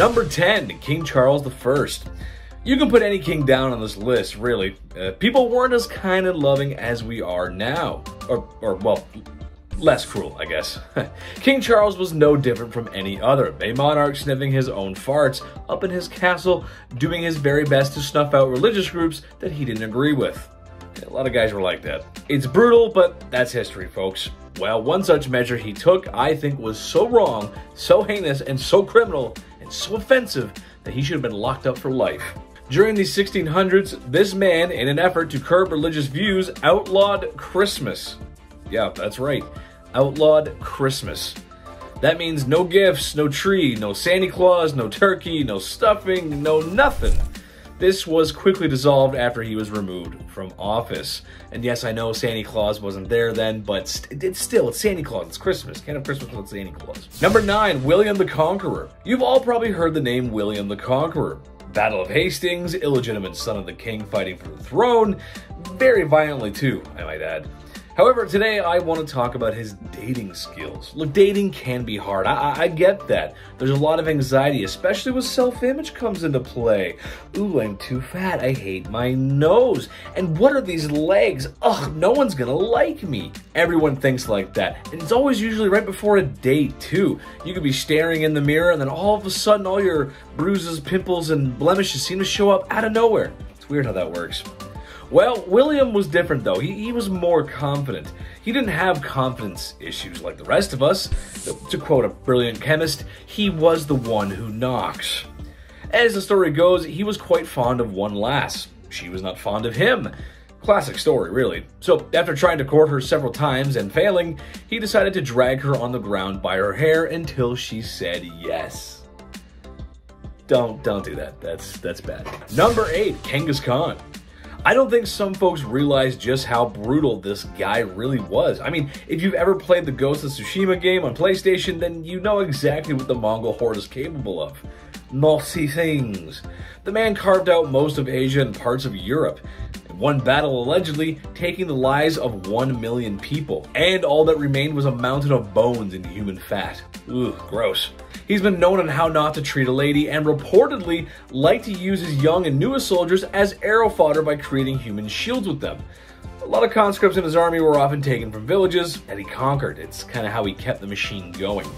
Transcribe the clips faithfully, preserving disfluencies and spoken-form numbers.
Number ten, King Charles the First. You can put any king down on this list, really. Uh, people weren't as kind and loving as we are now. Or, or well, less cruel, I guess. King Charles was no different from any other, a monarch sniffing his own farts up in his castle, doing his very best to snuff out religious groups that he didn't agree with. A lot of guys were like that. It's brutal, but that's history, folks. Well, one such measure he took, I think, was so wrong, so heinous, and so criminal, and so offensive that he should have been locked up for life. During the sixteen hundreds, this man, in an effort to curb religious views, outlawed Christmas. Yeah, that's right. Outlawed Christmas. That means no gifts, no tree, no Santa Claus, no turkey, no stuffing, no nothing. This was quickly dissolved after he was removed from office. And yes, I know Santa Claus wasn't there then, but st it's still, it's Santa Claus, it's Christmas. Can't have Christmas without Santa Claus. Number nine, William the Conqueror. You've all probably heard the name William the Conqueror. Battle of Hastings, illegitimate son of the king fighting for the throne, very violently too, I might add. However, today I want to talk about his dating skills. Look, dating can be hard. I, I, I get that. There's a lot of anxiety, especially when self-image comes into play. Ooh, I'm too fat. I hate my nose. And what are these legs? Ugh, no one's gonna like me. Everyone thinks like that. And it's always usually right before a date, too. You could be staring in the mirror, and then all of a sudden all your bruises, pimples, and blemishes seem to show up out of nowhere. It's weird how that works. Well, William was different though. He, he was more confident. He didn't have confidence issues like the rest of us. To quote a brilliant chemist, he was the one who knocks. As the story goes, he was quite fond of one lass. She was not fond of him. Classic story, really. So after trying to court her several times and failing, he decided to drag her on the ground by her hair until she said yes. Don't, don't do that. That's, that's bad. Number eight, Genghis Khan. I don't think some folks realize just how brutal this guy really was. I mean, if you've ever played the Ghost of Tsushima game on PlayStation, then you know exactly what the Mongol horde is capable of. Nasty things. The man carved out most of Asia and parts of Europe. In one battle, allegedly taking the lives of one million people. And all that remained was a mountain of bones and human fat. Ugh, gross. He's been known on how not to treat a lady and reportedly liked to use his young and newest soldiers as arrow fodder by creating human shields with them. A lot of conscripts in his army were often taken from villages that he conquered. It's kind of how he kept the machine going.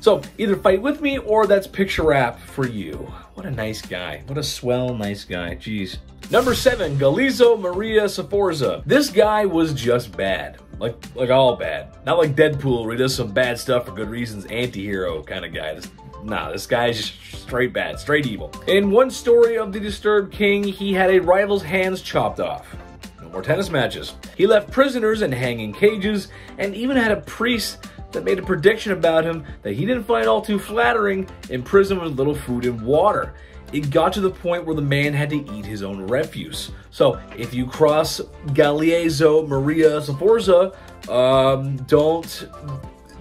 So either fight with me or that's picture wrap for you. What a nice guy. What a swell nice guy. Jeez. Number seven, Galeazzo Maria Sforza. This guy was just bad. Like, like all bad. Not like Deadpool, where he does some bad stuff for good reasons, anti-hero kind of guy. This, nah, this guy's just straight bad, straight evil. In one story of the disturbed king, he had a rival's hands chopped off. No more tennis matches. He left prisoners in hanging cages, and even had a priest that made a prediction about him that he didn't find all too flattering, imprisoned with little food and water. It got to the point where the man had to eat his own refuse. So if you cross Galeazzo Maria Sforza, um, don't,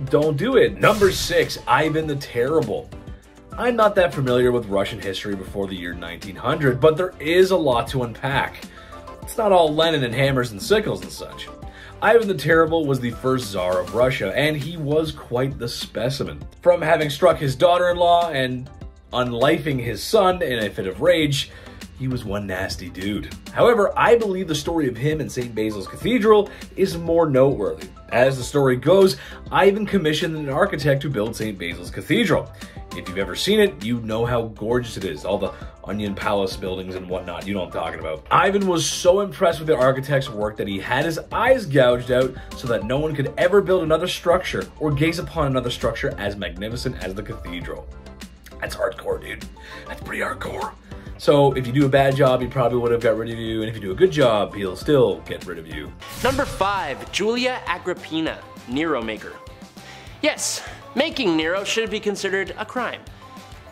don't do it. Number six, Ivan the Terrible. I'm not that familiar with Russian history before the year nineteen hundred, but there is a lot to unpack. It's not all Lenin and hammers and sickles and such. Ivan the Terrible was the first Tsar of Russia, and he was quite the specimen. From having struck his daughter-in-law and unlifing his son in a fit of rage, he was one nasty dude. However, I believe the story of him in Saint Basil's Cathedral is more noteworthy. As the story goes, Ivan commissioned an architect to build Saint Basil's Cathedral. If you've ever seen it, you know how gorgeous it is, all the Onion Palace buildings and whatnot, you know what I'm talking about. Ivan was so impressed with the architect's work that he had his eyes gouged out so that no one could ever build another structure or gaze upon another structure as magnificent as the cathedral. That's hardcore, dude. That's pretty hardcore. So if you do a bad job, he probably would have got rid of you, and if you do a good job, he'll still get rid of you. Number five, Julia Agrippina, Nero maker. Yes, making Nero should be considered a crime.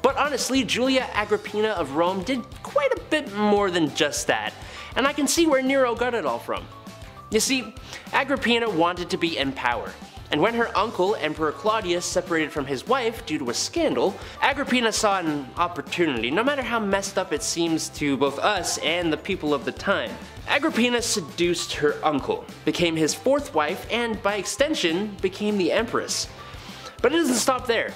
But honestly, Julia Agrippina of Rome did quite a bit more than just that, and I can see where Nero got it all from. You see, Agrippina wanted to be in power. And when her uncle, Emperor Claudius, separated from his wife due to a scandal, Agrippina saw an opportunity, no matter how messed up it seems to both us and the people of the time. Agrippina seduced her uncle, became his fourth wife, and by extension, became the empress. But it doesn't stop there.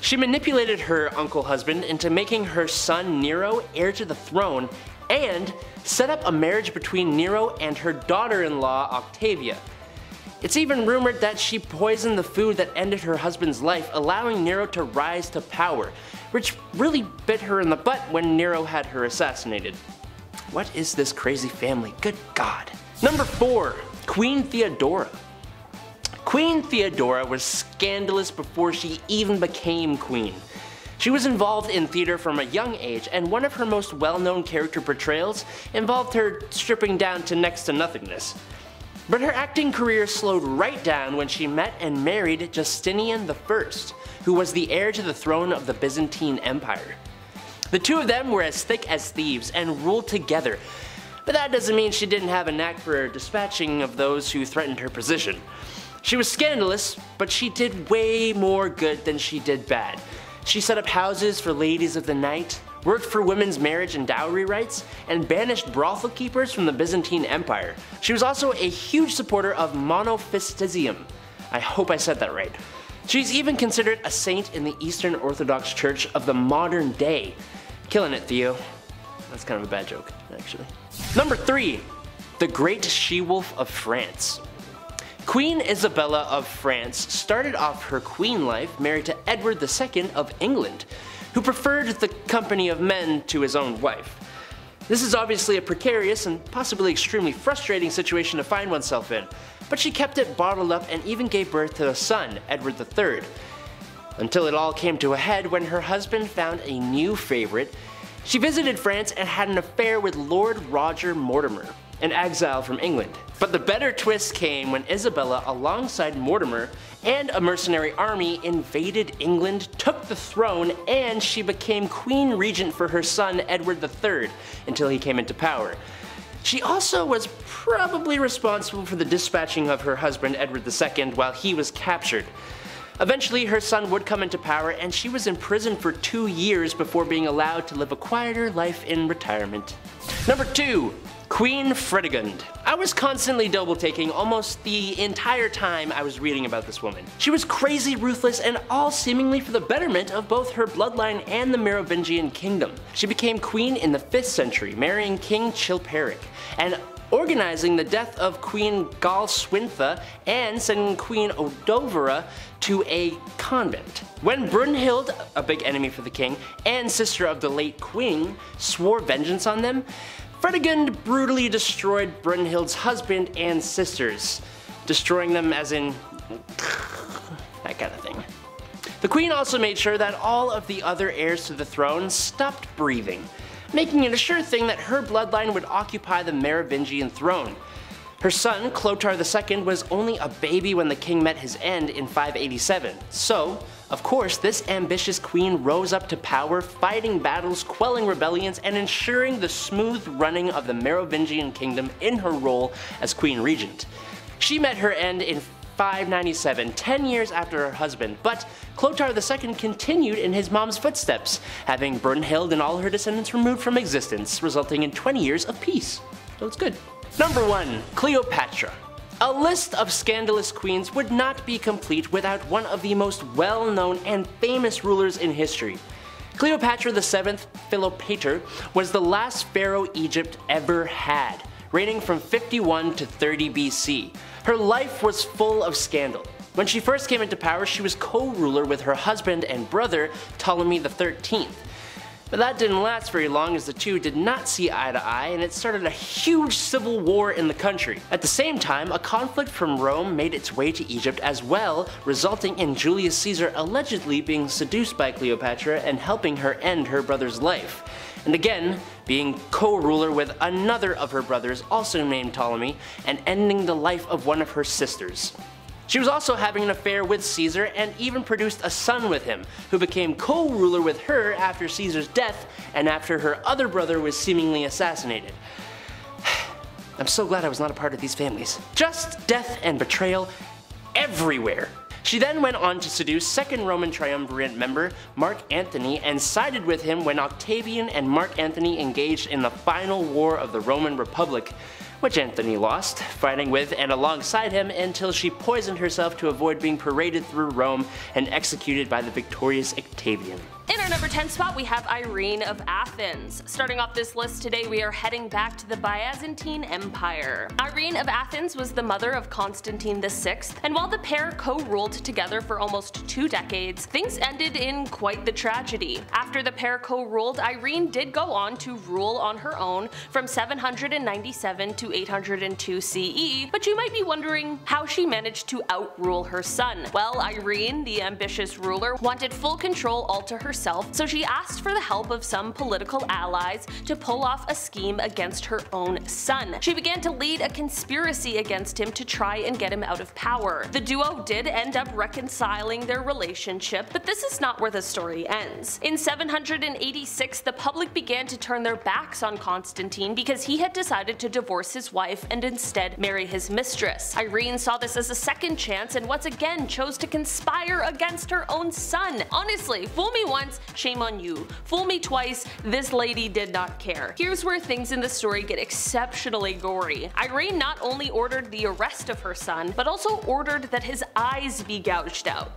She manipulated her uncle husband into making her son Nero heir to the throne and set up a marriage between Nero and her daughter-in-law Octavia. It's even rumored that she poisoned the food that ended her husband's life, allowing Nero to rise to power, which really bit her in the butt when Nero had her assassinated. What is this crazy family? Good God. Number four, Queen Theodora. Queen Theodora was scandalous before she even became queen. She was involved in theater from a young age, and one of her most well-known character portrayals involved her stripping down to next to nothingness. But her acting career slowed right down when she met and married Justinian the First, who was the heir to the throne of the Byzantine Empire. The two of them were as thick as thieves and ruled together, but that doesn't mean she didn't have a knack for dispatching of those who threatened her position. She was scandalous, but she did way more good than she did bad. She set up houses for ladies of the night, worked for women's marriage and dowry rights, and banished brothel keepers from the Byzantine Empire. She was also a huge supporter of monophysitism. I hope I said that right. She's even considered a saint in the Eastern Orthodox Church of the modern day. Killing it, Theo. That's kind of a bad joke, actually. Number three, the Great She-Wolf of France. Queen Isabella of France started off her queen life married to Edward the Second of England, who preferred the company of men to his own wife. This is obviously a precarious and possibly extremely frustrating situation to find oneself in, but she kept it bottled up and even gave birth to a son, Edward the Third, until it all came to a head when her husband found a new favorite. She visited France and had an affair with Lord Roger Mortimer, an exile from England. But the better twist came when Isabella, alongside Mortimer and a mercenary army, invaded England, took the throne, and she became queen regent for her son Edward the Third until he came into power. She also was probably responsible for the dispatching of her husband Edward the Second while he was captured. Eventually her son would come into power, and she was imprisoned for two years before being allowed to live a quieter life in retirement. Number two, Queen Fredegund. I was constantly double-taking almost the entire time I was reading about this woman. She was crazy, ruthless, and all seemingly for the betterment of both her bloodline and the Merovingian kingdom. She became queen in the fifth century, marrying King Chilperic, and organizing the death of Queen Galswintha and sending Queen Odovera to a convent. When Brunhild, a big enemy for the king, and sister of the late queen, swore vengeance on them, Fredegund brutally destroyed Brunhild's husband and sisters, destroying them as in that kind of thing. The queen also made sure that all of the other heirs to the throne stopped breathing, making it a sure thing that her bloodline would occupy the Merovingian throne. Her son, Clotar the Second, was only a baby when the king met his end in five eighty-seven, so of course, this ambitious queen rose up to power, fighting battles, quelling rebellions, and ensuring the smooth running of the Merovingian kingdom in her role as queen regent. She met her end in five ninety-seven, ten years after her husband, but Clotar the Second continued in his mom's footsteps, having Brunhild and all her descendants removed from existence, resulting in twenty years of peace. So it's good. Number one, Cleopatra. A list of scandalous queens would not be complete without one of the most well-known and famous rulers in history. Cleopatra the Seventh, Philopater, was the last pharaoh Egypt ever had, reigning from fifty-one to thirty B C. Her life was full of scandal. When she first came into power, she was co-ruler with her husband and brother, Ptolemy the Thirteenth. But that didn't last very long, as the two did not see eye to eye, and it started a huge civil war in the country. At the same time, a conflict from Rome made its way to Egypt as well, resulting in Julius Caesar allegedly being seduced by Cleopatra and helping her end her brother's life, and again being co-ruler with another of her brothers, also named Ptolemy, and ending the life of one of her sisters. She was also having an affair with Caesar and even produced a son with him, who became co-ruler with her after Caesar's death and after her other brother was seemingly assassinated. I'm so glad I was not a part of these families. Just death and betrayal everywhere. She then went on to seduce second Roman triumvirate member Mark Antony and sided with him when Octavian and Mark Antony engaged in the final war of the Roman Republic, which Antony lost, fighting with and alongside him until she poisoned herself to avoid being paraded through Rome and executed by the victorious Octavian. In our number ten spot, we have Irene of Athens. Starting off this list today, we are heading back to the Byzantine Empire. Irene of Athens was the mother of Constantine the sixth, and while the pair co-ruled together for almost two decades, things ended in quite the tragedy. After the pair co-ruled, Irene did go on to rule on her own from seven hundred ninety-seven to eight hundred two C E, but you might be wondering how she managed to outrule her son. Well, Irene, the ambitious ruler, wanted full control all to herself. So she asked for the help of some political allies to pull off a scheme against her own son. She began to lead a conspiracy against him to try and get him out of power. The duo did end up reconciling their relationship, but this is not where the story ends. In seven hundred eighty-six, the public began to turn their backs on Constantine because he had decided to divorce his wife and instead marry his mistress. Irene saw this as a second chance and once again chose to conspire against her own son. Honestly, fool me once, shame on you. Fool me twice, this lady did not care. Here's where things in the story get exceptionally gory. Irene not only ordered the arrest of her son, but also ordered that his eyes be gouged out.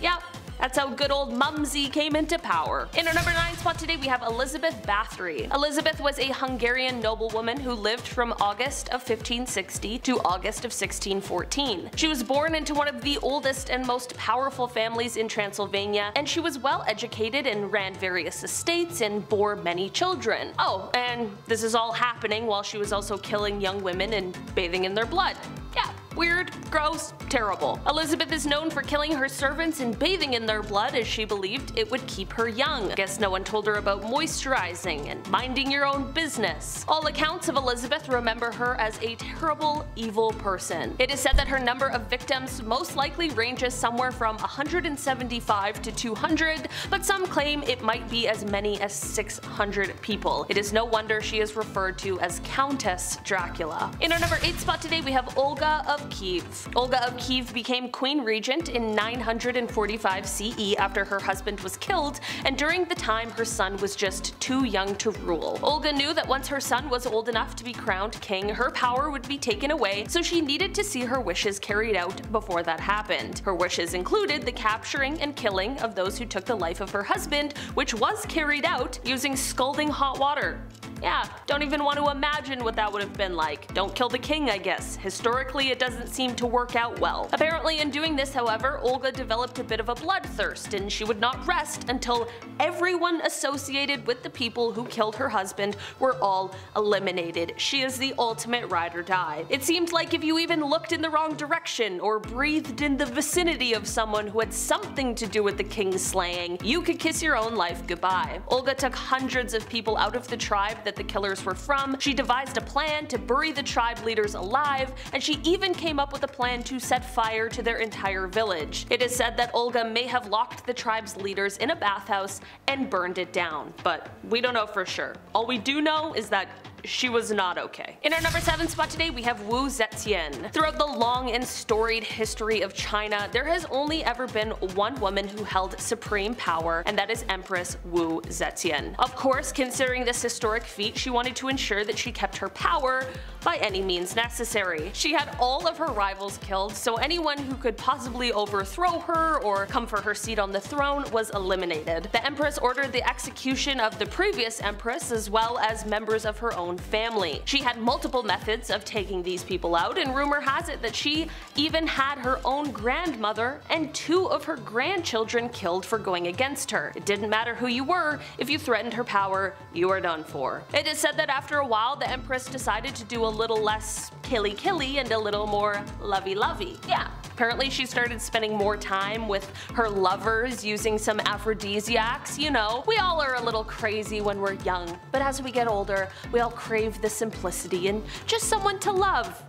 Yep. That's how good old Mumsy came into power. In our number nine spot today, we have Elizabeth Bathory. Elizabeth was a Hungarian noblewoman who lived from August of fifteen sixty to August of sixteen fourteen. She was born into one of the oldest and most powerful families in Transylvania, and she was well educated and ran various estates and bore many children. Oh, and this is all happening while she was also killing young women and bathing in their blood. Yeah. Weird, gross, terrible. Elizabeth is known for killing her servants and bathing in their blood as she believed it would keep her young. Guess no one told her about moisturizing and minding your own business. All accounts of Elizabeth remember her as a terrible, evil person. It is said that her number of victims most likely ranges somewhere from one hundred seventy-five to two hundred, but some claim it might be as many as six hundred people. It is no wonder she is referred to as Countess Dracula. In our number eight spot today, we have Olga of Kiev. Olga of Kiev became Queen Regent in nine hundred forty-five C E after her husband was killed, and during the time her son was just too young to rule. Olga knew that once her son was old enough to be crowned king, her power would be taken away, so she needed to see her wishes carried out before that happened. Her wishes included the capturing and killing of those who took the life of her husband, which was carried out using scalding hot water. Yeah, don't even want to imagine what that would have been like. Don't kill the king, I guess. Historically, it doesn't seem to work out well. Apparently, in doing this, however, Olga developed a bit of a bloodthirst, and she would not rest until everyone associated with the people who killed her husband were all eliminated. She is the ultimate ride or die. It seems like if you even looked in the wrong direction or breathed in the vicinity of someone who had something to do with the king's slaying, you could kiss your own life goodbye. Olga took hundreds of people out of the tribe that the killers were from. She devised a plan to bury the tribe leaders alive, and she even came up with a plan to set fire to their entire village. It is said that Olga may have locked the tribe's leaders in a bathhouse and burned it down, but we don't know for sure. All we do know is that she was not okay. In our number seven spot today, we have Wu Zetian. Throughout the long and storied history of China, there has only ever been one woman who held supreme power, and that is Empress Wu Zetian. Of course, considering this historic feat, she wanted to ensure that she kept her power by any means necessary. She had all of her rivals killed, so anyone who could possibly overthrow her or come for her seat on the throne was eliminated. The Empress ordered the execution of the previous Empress as well as members of her own family. She had multiple methods of taking these people out, and rumor has it that she even had her own grandmother and two of her grandchildren killed for going against her. It didn't matter who you were, if you threatened her power, you were done for. It is said that after a while, the Empress decided to do a little less killy-killy and a little more lovey-lovey. Yeah. Apparently, she started spending more time with her lovers using some aphrodisiacs. You know, we all are a little crazy when we're young, but as we get older, we all crave the simplicity and just someone to love.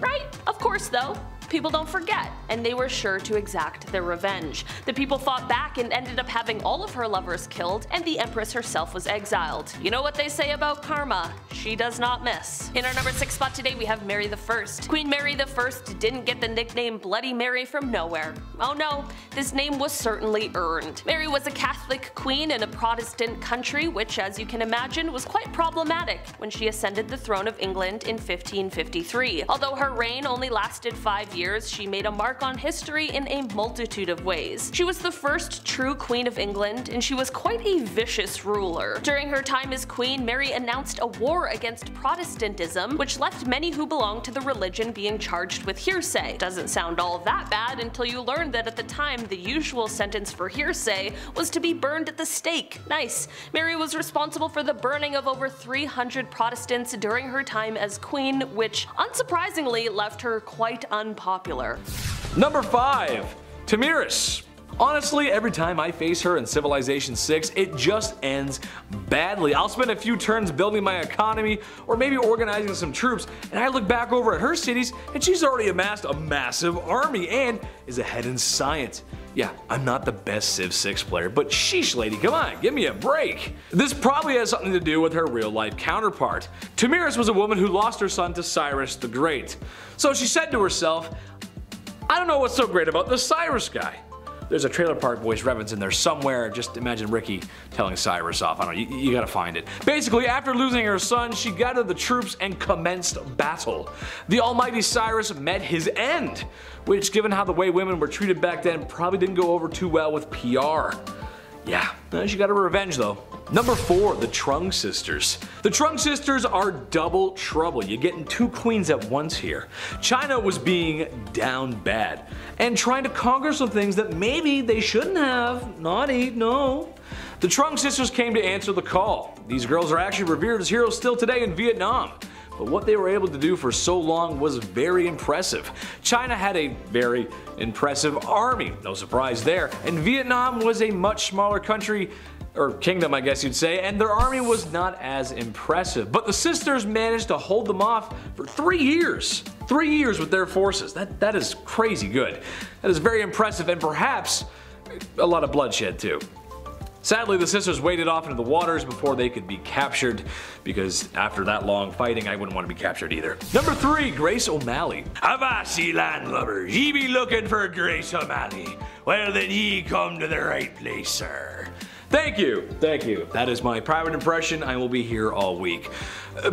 Right? Of course, though. People don't forget, and they were sure to exact their revenge. The people fought back and ended up having all of her lovers killed, and the Empress herself was exiled. You know what they say about karma? She does not miss. In our number six spot today, we have Mary the First. Queen Mary the First didn't get the nickname Bloody Mary from nowhere. Oh no, this name was certainly earned. Mary was a Catholic queen in a Protestant country, which, as you can imagine, was quite problematic when she ascended the throne of England in fifteen fifty-three. Although her reign only lasted five years, she made a mark on history in a multitude of ways. She was the first true Queen of England, and she was quite a vicious ruler. During her time as Queen, Mary announced a war against Protestantism, which left many who belonged to the religion being charged with hearsay. Doesn't sound all that bad until you learn that at the time, the usual sentence for hearsay was to be burned at the stake. Nice. Mary was responsible for the burning of over three hundred Protestants during her time as Queen, which unsurprisingly left her quite unpopular. Number five, Tamiris. Honestly, every time I face her in Civilization six, it just ends badly. I'll spend a few turns building my economy or maybe organizing some troops, and I look back over at her cities and she's already amassed a massive army and is ahead in science. Yeah, I'm not the best Civ six player, but sheesh lady, come on, give me a break. This probably has something to do with her real life counterpart. Tamiris was a woman who lost her son to Cyrus the Great. So she said to herself, I don't know what's so great about this Cyrus guy. There's a Trailer Park Boys reference in there somewhere. Just imagine Ricky telling Cyrus off. I don't know, you, you gotta find it. Basically, after losing her son, she gathered the troops and commenced battle. The almighty Cyrus met his end, which, given how the way women were treated back then, probably didn't go over too well with P R. Yeah, she got her revenge though. Number four, the Trung Sisters. The Trung Sisters are double trouble. You're getting two queens at once here. China was being down bad and trying to conquer some things that maybe they shouldn't have. Naughty, no. The Trung Sisters came to answer the call. These girls are actually revered as heroes still today in Vietnam. But what they were able to do for so long was very impressive. China had a very impressive army, no surprise there, and Vietnam was a much smaller country, or kingdom I guess you'd say, and their army was not as impressive. But the sisters managed to hold them off for three years. Three years with their forces. That, that is crazy good. That is very impressive, and perhaps a lot of bloodshed too. Sadly, the sisters waded off into the waters before they could be captured, because after that long fighting, I wouldn't want to be captured either. Number three, Grace O'Malley. Avasi landlubbers, ye be looking for Grace O'Malley. Well, then ye come to the right place, sir. Thank you, thank you. That is my private impression. I will be here all week.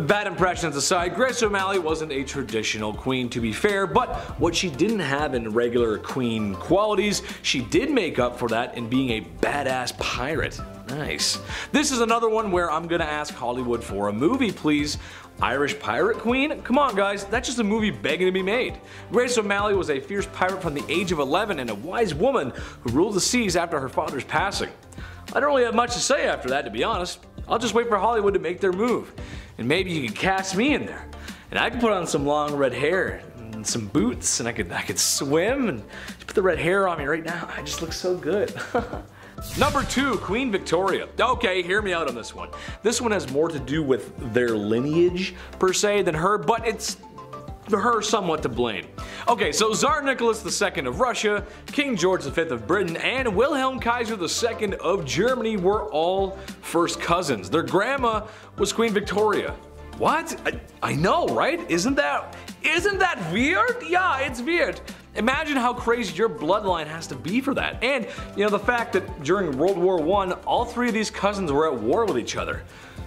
Bad impressions aside, Grace O'Malley wasn't a traditional queen to be fair, but what she didn't have in regular queen qualities, she did make up for that in being a badass pirate. Nice. This is another one where I'm gonna ask Hollywood for a movie, please. Irish Pirate Queen? Come on guys, that's just a movie begging to be made. Grace O'Malley was a fierce pirate from the age of eleven and a wise woman who ruled the seas after her father's passing. I don't really have much to say after that, to be honest. I'll just wait for Hollywood to make their move. And maybe you can cast me in there. And I can put on some long red hair and some boots, and I could I could swim, and just put the red hair on me right now. I just look so good. Number two, Queen Victoria. Okay, hear me out on this one. This one has more to do with their lineage, per se, than her, but it's her somewhat to blame. Okay, so Tsar Nicholas the Second of Russia, King George the Fifth of Britain, and Wilhelm Kaiser the Second of Germany were all first cousins. Their grandma was Queen Victoria. What? I, I know, right? Isn't that, isn't that weird? Yeah, it's weird. Imagine how crazy your bloodline has to be for that. And, you know, the fact that during World War One, all three of these cousins were at war with each other.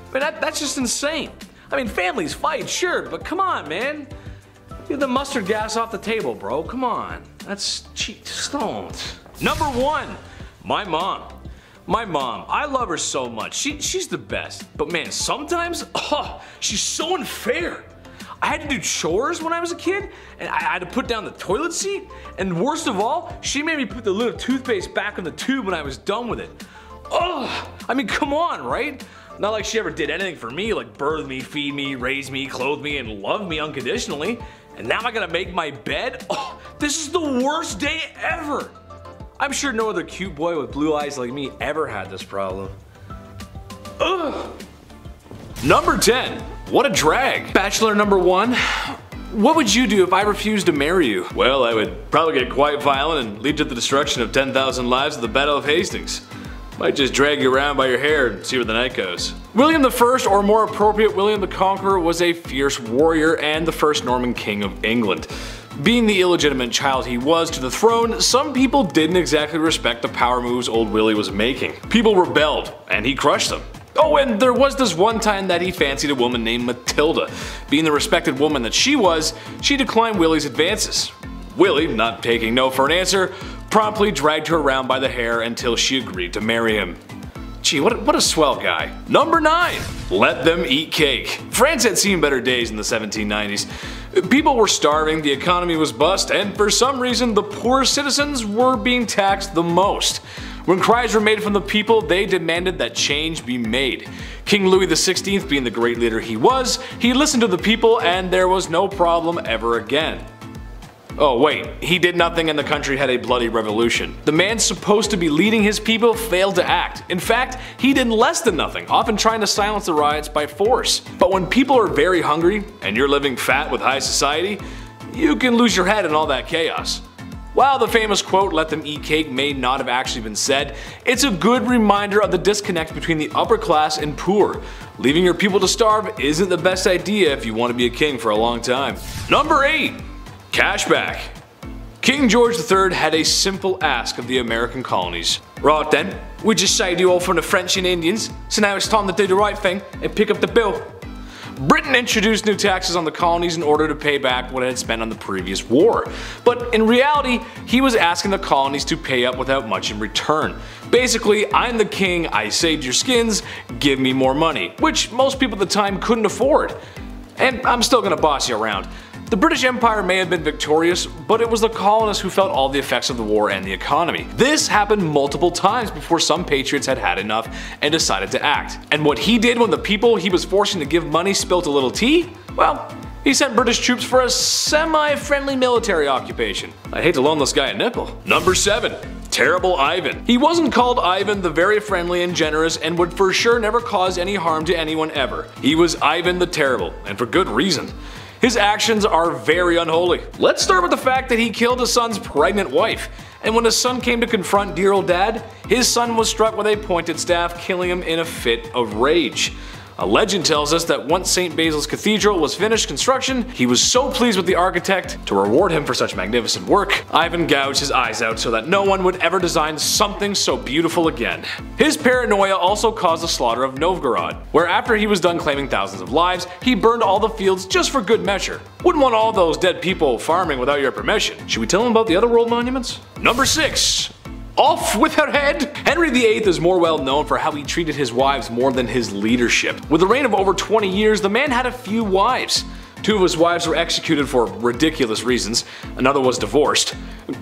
I mean, that, that's just insane. I mean, families fight, sure, but come on, man. Get the mustard gas off the table, bro. Come on. That's cheat stones. Number one, my mom. My mom, I love her so much. She, she's the best. But man, sometimes, oh, she's so unfair. I had to do chores when I was a kid, and I, I had to put down the toilet seat. And worst of all, she made me put the lid of toothpaste back in the tube when I was done with it. Oh, I mean, come on, right? Not like she ever did anything for me, like birth me, feed me, raise me, clothe me, and love me unconditionally. And now I gotta make my bed? Oh, this is the worst day ever! I'm sure no other cute boy with blue eyes like me ever had this problem. Ugh! Number ten, what a drag. Bachelor number one, What would you do if I refused to marry you? Well, I would probably get quite violent and lead to the destruction of ten thousand lives at the Battle of Hastings. Might just drag you around by your hair and see where the night goes. William the First, or more appropriate, William the Conqueror, was a fierce warrior and the first Norman king of England. Being the illegitimate child he was to the throne, some people didn't exactly respect the power moves old Willie was making. People rebelled, and he crushed them. Oh, and there was this one time that he fancied a woman named Matilda. Being the respected woman that she was, she declined Willie's advances. Willie, not taking no for an answer, promptly dragged her around by the hair until she agreed to marry him. Gee, what a, what a swell guy. Number nine, let them eat cake. France had seen better days in the seventeen nineties. People were starving, the economy was bust, and for some reason the poor citizens were being taxed the most. When cries were made from the people, they demanded that change be made. King Louis the Sixteenth, being the great leader he was, he listened to the people and there was no problem ever again. Oh wait, he did nothing and the country had a bloody revolution. The man supposed to be leading his people failed to act. In fact, he did less than nothing, often trying to silence the riots by force. But when people are very hungry and you're living fat with high society, you can lose your head in all that chaos. While the famous quote, "let them eat cake," may not have actually been said, it's a good reminder of the disconnect between the upper class and poor. Leaving your people to starve isn't the best idea if you want to be a king for a long time. Number eight. Cashback. King George the Third had a simple ask of the American colonies. Right then, we just saved you all from the French and Indians, so now it's time to do the right thing and pick up the bill. Britain introduced new taxes on the colonies in order to pay back what it had spent on the previous war. But in reality, he was asking the colonies to pay up without much in return. Basically, I'm the king, I saved your skins, give me more money, which most people at the time couldn't afford. And I'm still gonna boss you around. The British Empire may have been victorious, but it was the colonists who felt all the effects of the war and the economy. This happened multiple times before some patriots had had enough and decided to act. And what he did when the people he was forcing to give money spilt a little tea? Well, he sent British troops for a semi-friendly military occupation. I hate to loan this guy a nickel. Number seven. Terrible Ivan. He wasn't called Ivan the Very Friendly and Generous and would for sure never cause any harm to anyone ever. He was Ivan the Terrible, and for good reason. His actions are very unholy. Let's start with the fact that he killed his son's pregnant wife. And when his son came to confront dear old dad, his son was struck with a pointed staff, killing him in a fit of rage. A legend tells us that once Saint Basil's Cathedral was finished construction, he was so pleased with the architect, to reward him for such magnificent work, Ivan gouged his eyes out so that no one would ever design something so beautiful again. His paranoia also caused the slaughter of Novgorod, where after he was done claiming thousands of lives, he burned all the fields just for good measure. Wouldn't want all those dead people farming without your permission. Should we tell him about the other world monuments? Number six. Off with her head! Henry the Eighth is more well known for how he treated his wives more than his leadership. With a reign of over twenty years, the man had a few wives. Two of his wives were executed for ridiculous reasons, another was divorced.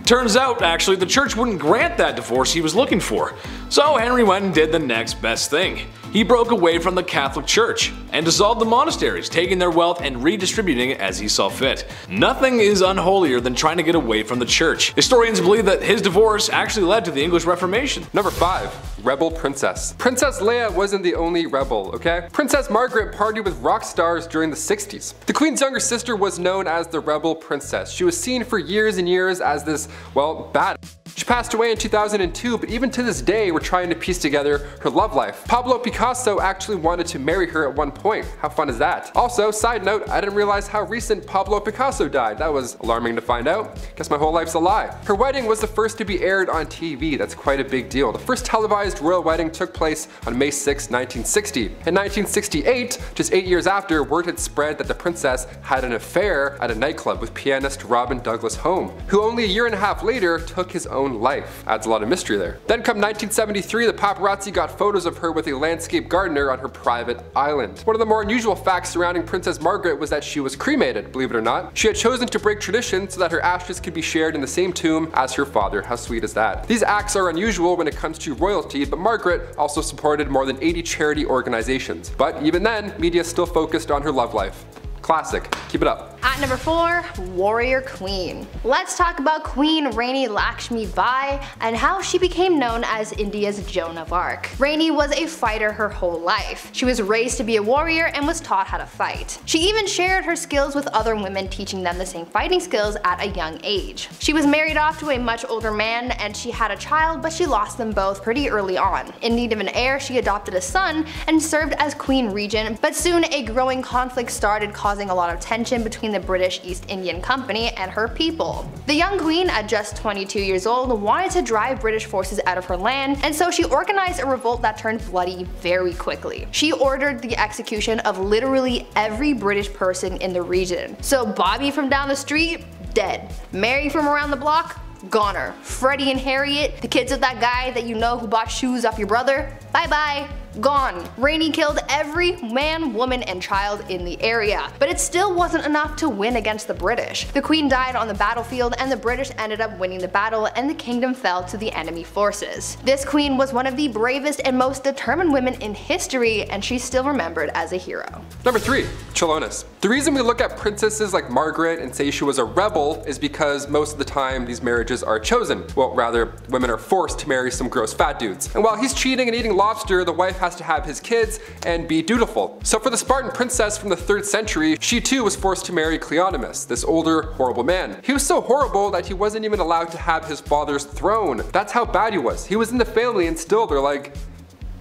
Turns out, actually, the church wouldn't grant that divorce he was looking for. So Henry went and did the next best thing. He broke away from the Catholic Church and dissolved the monasteries, taking their wealth and redistributing it as he saw fit. Nothing is unholier than trying to get away from the church. Historians believe that his divorce actually led to the English Reformation. Number five. Rebel Princess. Princess Leia wasn't the only rebel, okay? Princess Margaret partied with rock stars during the sixties. The Queen's younger sister was known as the Rebel Princess. She was seen for years and years as this, well, bad. She passed away in two thousand two, but even to this day we're trying to piece together her love life. Pablo Picasso actually wanted to marry her at one point. How fun is that? Also, side note, I didn't realize how recent Pablo Picasso died. That was alarming to find out. Guess my whole life's a lie. Her wedding was the first to be aired on T V. That's quite a big deal. The first televised royal wedding took place on May sixth, nineteen sixty. In nineteen sixty-eight, just eight years after, word had spread that the princess had an affair at a nightclub with pianist Robin Douglas Home, who only a year and a half later took his own life. Adds a lot of mystery there. Then come nineteen seventy-three, the paparazzi got photos of her with a landscape gardener on her private island. One of the more unusual facts surrounding Princess Margaret was that she was cremated, believe it or not. She had chosen to break tradition so that her ashes could be shared in the same tomb as her father. How sweet is that? These acts are unusual when it comes to royalty, but Margaret also supported more than eighty charity organizations. But even then, media still focused on her love life. Classic. Keep it up. At number four, warrior queen. Let's talk about Queen Rani Lakshmi Bai and how she became known as India's Joan of Arc. Rani was a fighter her whole life. She was raised to be a warrior and was taught how to fight. She even shared her skills with other women, teaching them the same fighting skills at a young age. She was married off to a much older man and she had a child, but she lost them both pretty early on. In need of an heir, she adopted a son and served as queen regent, but soon a growing conflict started, causing a lot of tension between the British East Indian Company and her people. The young queen, at just twenty-two years old, wanted to drive British forces out of her land, and so she organized a revolt that turned bloody very quickly. She ordered the execution of literally every British person in the region. So Bobby from down the street, dead. Mary from around the block, goner. Freddie and Harriet, the kids of that guy that you know who bought shoes off your brother, bye bye. Gone. Rani killed every man, woman, and child in the area, but it still wasn't enough to win against the British. The queen died on the battlefield and the British ended up winning the battle and the kingdom fell to the enemy forces. This queen was one of the bravest and most determined women in history, and she's still remembered as a hero. Number three, Chilonis. The reason we look at princesses like Margaret and say she was a rebel is because most of the time these marriages are chosen. Well, rather, women are forced to marry some gross fat dudes. And while he's cheating and eating lobster, the wife has to have his kids and be dutiful. So for the Spartan princess from the third century, she too was forced to marry Cleonymus, this older, horrible man. He was so horrible that he wasn't even allowed to have his father's throne. That's how bad he was. He was in the family and still they're like,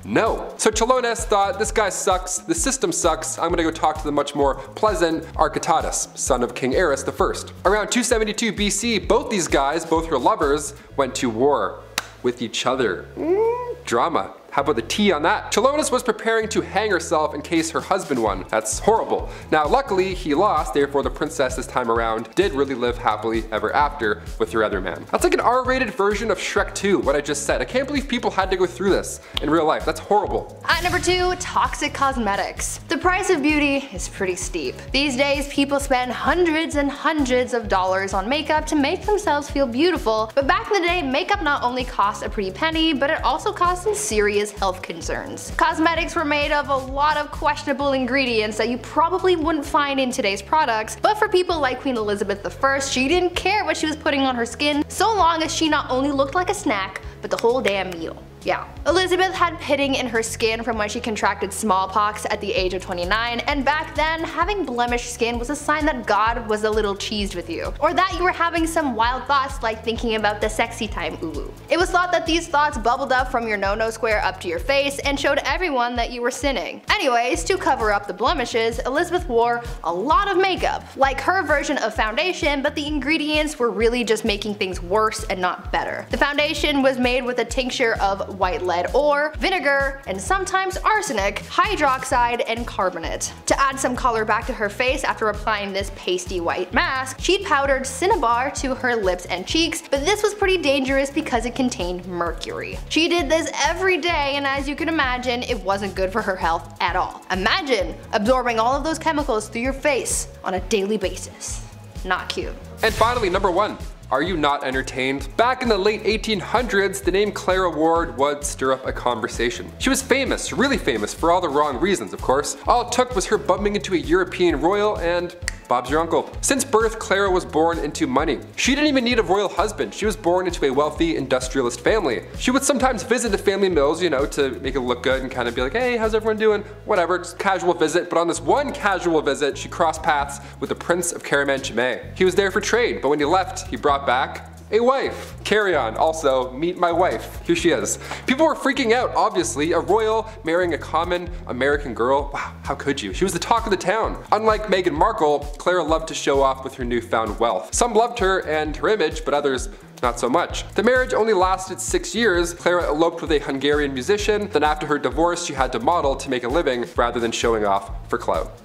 no. So Chilonis thought, this guy sucks, the system sucks, I'm gonna go talk to the much more pleasant Archytatus, son of King Ares the First. Around two seventy-two B C, both these guys, both her lovers, went to war with each other. Mm, drama. How about the tea on that? Chilonis was preparing to hang herself in case her husband won. That's horrible. Now luckily he lost, therefore the princess this time around did really live happily ever after with her other man. That's like an R rated version of Shrek two, what I just said. I can't believe people had to go through this in real life. That's horrible. At number two, toxic cosmetics. The price of beauty is pretty steep. These days people spend hundreds and hundreds of dollars on makeup to make themselves feel beautiful, but back in the day makeup not only cost a pretty penny, but it also cost some serious health concerns. Cosmetics were made of a lot of questionable ingredients that you probably wouldn't find in today's products, but for people like Queen Elizabeth the First, she didn't care what she was putting on her skin so long as she not only looked like a snack, but the whole damn meal. Yeah. Elizabeth had pitting in her skin from when she contracted smallpox at the age of twenty-nine, and back then having blemished skin was a sign that God was a little cheesed with you, or that you were having some wild thoughts like thinking about the sexy time uwu. It was thought that these thoughts bubbled up from your no-no square up to your face and showed everyone that you were sinning. Anyways, to cover up the blemishes, Elizabeth wore a lot of makeup, like her version of foundation, but the ingredients were really just making things worse and not better. The foundation was made with a tincture of white lead ore, vinegar, and sometimes arsenic, hydroxide, and carbonate. To add some color back to her face after applying this pasty white mask, she'd powdered cinnabar to her lips and cheeks, but this was pretty dangerous because it contained mercury. She did this every day, and as you can imagine, it wasn't good for her health at all. Imagine absorbing all of those chemicals through your face on a daily basis. Not cute. And finally, number one. Are you not entertained? Back in the late eighteen hundreds, the name Clara Ward would stir up a conversation. She was famous, really famous, for all the wrong reasons, of course. All it took was her bumping into a European royal and Bob's your uncle. Since birth, Clara was born into money. She didn't even need a royal husband. She was born into a wealthy industrialist family. She would sometimes visit the family mills, you know, to make it look good and kind of be like, hey, how's everyone doing? Whatever, just casual visit. But on this one casual visit, she crossed paths with the Prince of Karamanchime. He was there for trade, but when he left, he brought back a wife. Carry on. Also, meet my wife. Here she is. People were freaking out, obviously. A royal marrying a common American girl. Wow, how could you? She was the talk of the town. Unlike Meghan Markle, Clara loved to show off with her newfound wealth. Some loved her and her image, but others not so much. The marriage only lasted six years. Clara eloped with a Hungarian musician. Then after her divorce, she had to model to make a living rather than showing off for clout.